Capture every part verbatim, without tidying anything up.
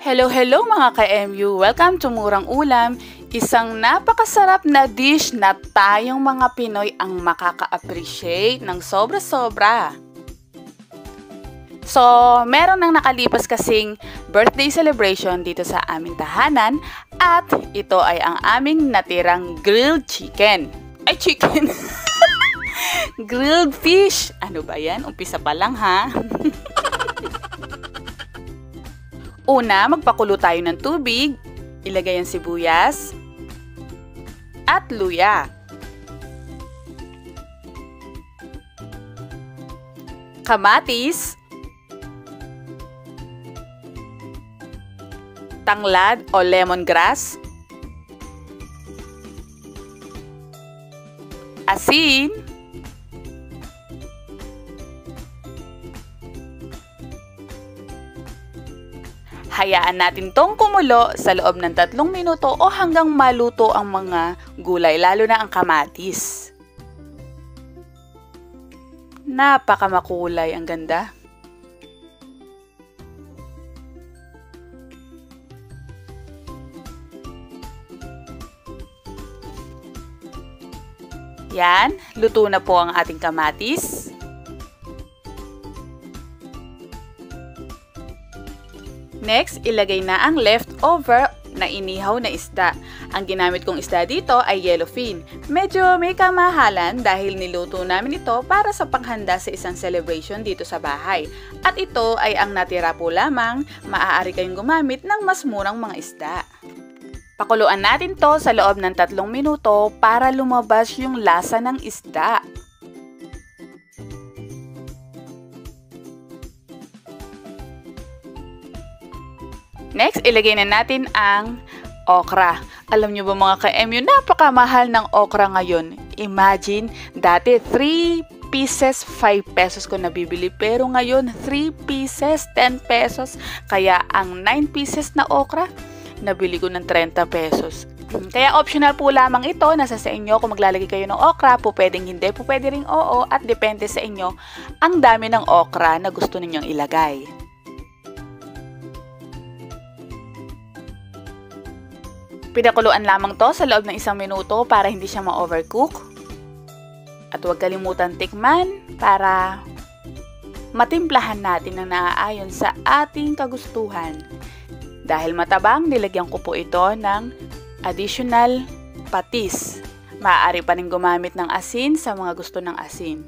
Hello, hello mga ka-M U! Welcome to Murang Ulam, isang napakasarap na dish na tayong mga Pinoy ang makaka-appreciate ng sobra-sobra. So, meron nang nakalipas kasing birthday celebration dito sa aming tahanan at ito ay ang aming natirang grilled chicken. Ay, chicken! Grilled fish! Ano ba yan? Umpisa pa lang ha? Una, magpakulo tayo ng tubig, ilagay ang sibuyas at luya. Kamatis, tanglad o lemongrass, asin, hayaan natin tong kumulo sa loob ng tatlong minuto o hanggang maluto ang mga gulay, lalo na ang kamatis. Napakamakulay, ang ganda. Yan, luto na po ang ating kamatis. Next, ilagay na ang leftover na inihaw na isda. Ang ginamit kong isda dito ay yellowfin. Medyo may kamahalan dahil niluto namin ito para sa panghanda sa isang celebration dito sa bahay. At ito ay ang natira po lamang, maaari kayong gumamit ng mas murang mga isda. Pakuluan natin to sa loob ng tatlong minuto para lumabas yung lasa ng isda. Next, ilagay na natin ang okra. Alam nyo ba mga ka-M U, napakamahal ng okra ngayon. Imagine, dati three pieces, five pesos ko nabibili. Pero ngayon, three pieces, ten pesos. Kaya ang nine pieces na okra, nabili ko ng thirty pesos. Kaya optional po lamang ito. Nasa sa inyo kung maglalagay kayo ng okra, po pwedeng hindi, po pwede ring oo. At depende sa inyo ang dami ng okra na gusto ninyong ilagay. Pinakuluan lamang to sa loob ng isang minuto para hindi siya ma-overcook. At huwag kalimutan tikman para matimplahan natin ang naaayon sa ating kagustuhan. Dahil matabang, nilagyan ko po ito ng additional patis. Maaari pa rin gumamit ng asin sa mga gusto ng asin.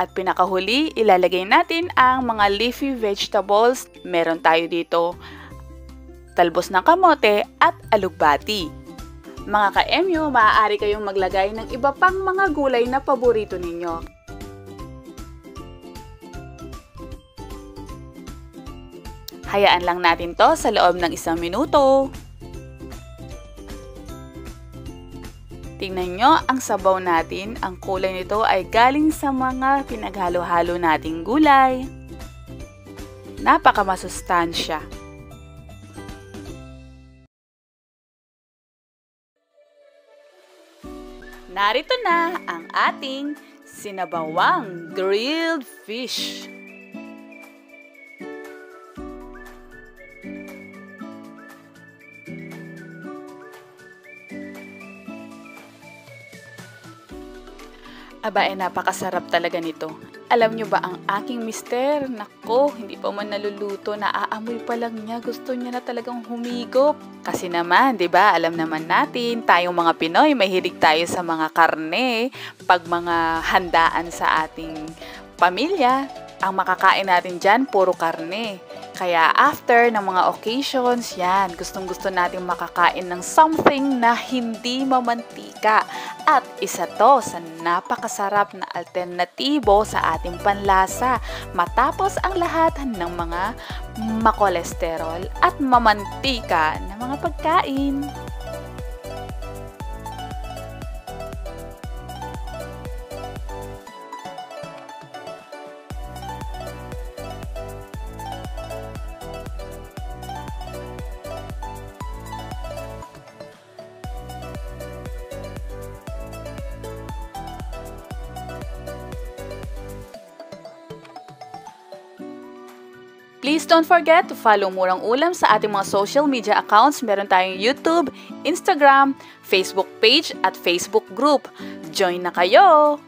At pinakahuli, ilalagay natin ang mga leafy vegetables. Meron tayo dito talbos ng kamote at alugbati. Mga ka-M U, maaari kayong maglagay ng iba pang mga gulay na paborito ninyo. Hayaan lang natin to sa loob ng isang minuto. Tingnan nyo ang sabaw natin. Ang kulay nito ay galing sa mga pinaghalo-halo nating gulay. Napakamasustansya. Narito na ang ating sinabawang grilled fish. Aba, eh, napakasarap talaga nito. Alam nyo ba ang aking mister? Nako, hindi pa man naluluto, naaamoy pa lang niya. Gusto niya na talagang humigop. Kasi naman, di ba, alam naman natin, tayong mga Pinoy, mahilig tayo sa mga karne. Pag mga handaan sa ating pamilya, ang makakain natin dyan, puro karne. Kaya after ng mga occasions, yan, gustong-gusto natin makakain ng something na hindi mamantika. At isa to sa napakasarap na alternatibo sa ating panlasa matapos ang lahat ng mga makolesterol at mamantika na mga pagkain. Please don't forget to follow Murang Ulam sa ating mga social media accounts. Meron tayong YouTube, Instagram, Facebook page at Facebook group. Join na kayo!